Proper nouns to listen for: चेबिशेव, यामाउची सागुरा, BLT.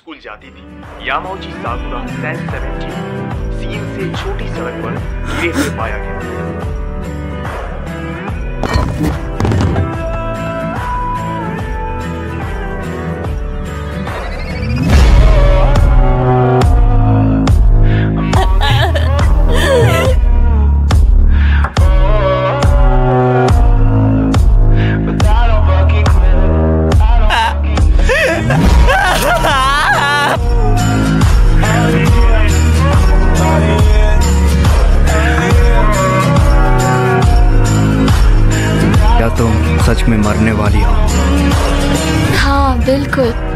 School जाती थी। यामाउची सागुरा 1070 scene से छोटी सड़क पर गिरे हुए पाया गया। तुम सच में मरने वाली हो। हाँ बिल्कुल।